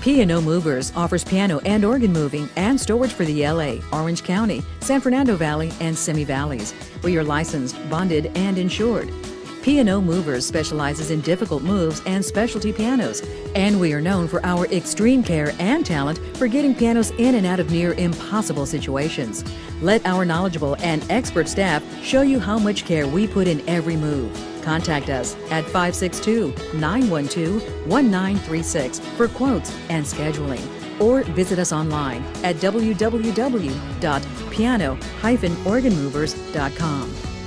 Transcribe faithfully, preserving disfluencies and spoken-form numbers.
P and O Movers offers piano and organ moving and storage for the L A, Orange County, San Fernando Valley, and Simi Valleys. We are licensed, bonded, and insured. P and O Movers specializes in difficult moves and specialty pianos, and we are known for our extreme care and talent for getting pianos in and out of near impossible situations. Let our knowledgeable and expert staff show you how much care we put in every move. Contact us at five six two, nine one two, one nine three six for quotes and scheduling, or visit us online at w w w dot piano dash organ movers dot com.